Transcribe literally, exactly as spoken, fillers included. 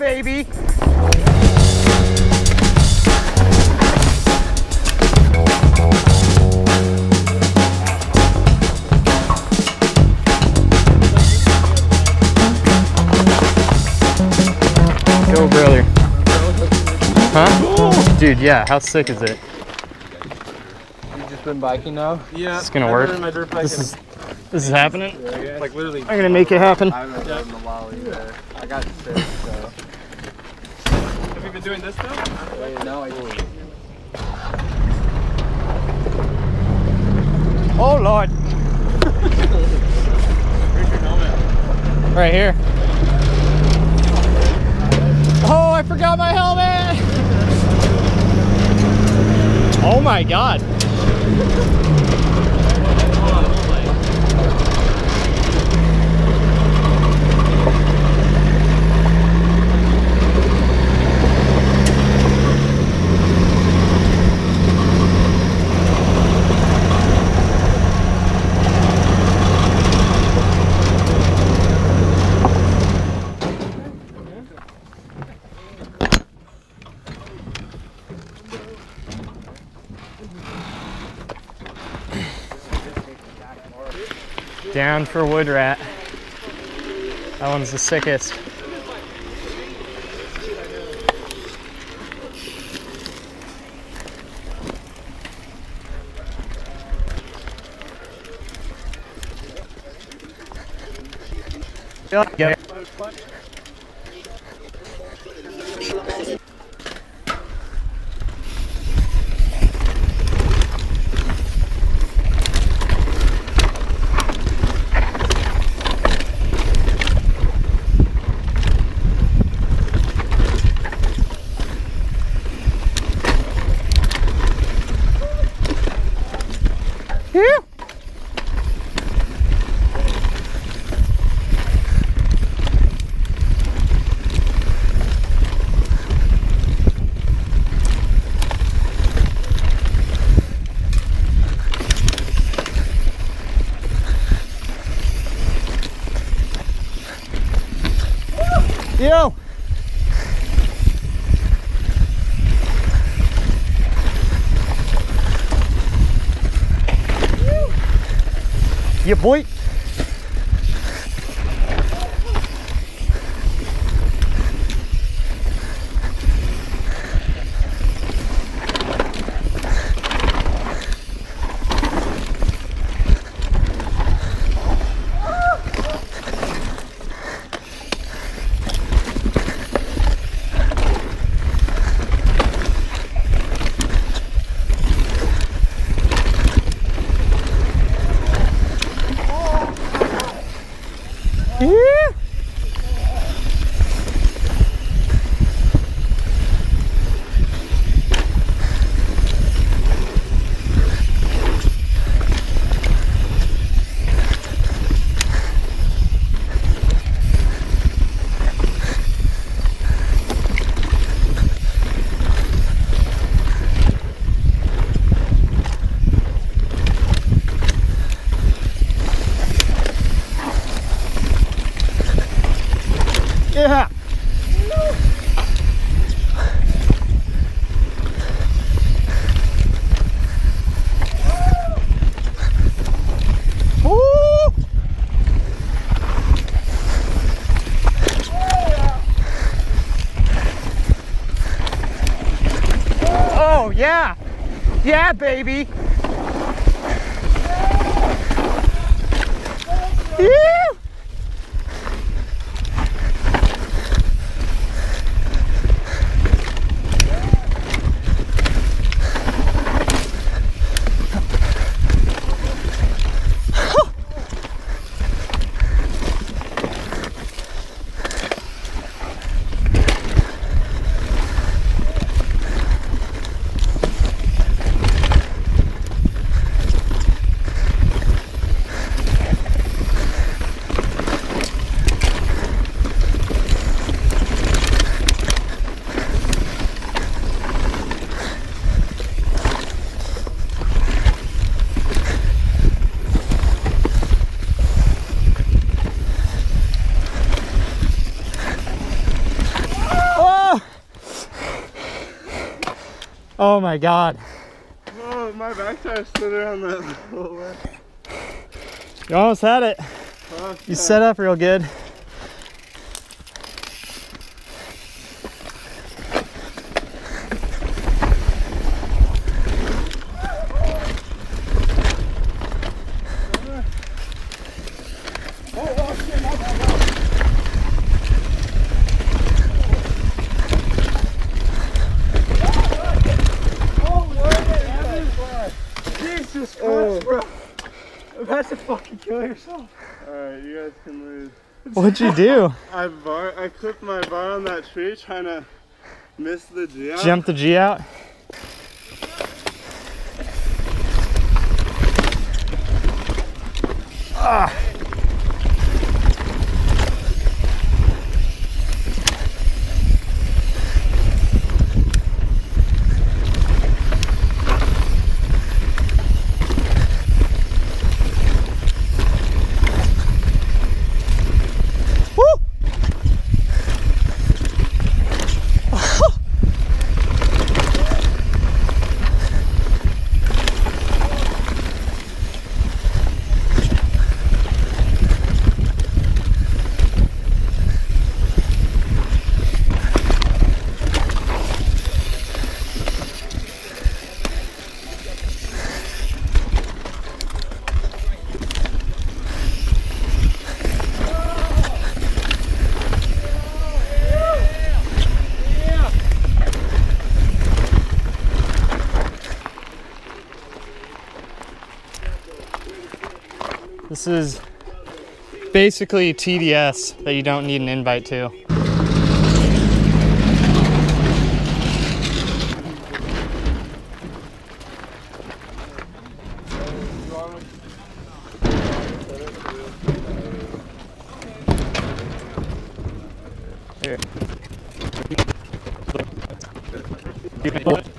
baby. Go, brother. Huh? Dude, yeah, how sick is it? You've just been biking now? Yeah. It's gonna work. This is, this is happening? Like literally. I'm gonna make it happen. I haven't done the lolly there. I got sick, so. Have you been doing this though? Wait, no, I didn't. Oh, Lord. Where's your helmet? Right here. Oh, I forgot my helmet! Oh my god! Down for wood rat. That one's the sickest. Yep. Yo! Yeah, boy! Yeah. No. Oh. Oh yeah. Yeah, baby. Yeah. Oh my God. Oh, my back tire stood around that whole way. You almost had it. Fuck you, yeah. Set up real good. Kill yourself. Alright, you guys can lose. What'd you do? I bar I clipped my bar on that tree trying to miss the G out. Jump the G out. Ah. This is basically T D S that you don't need an invite to. Here.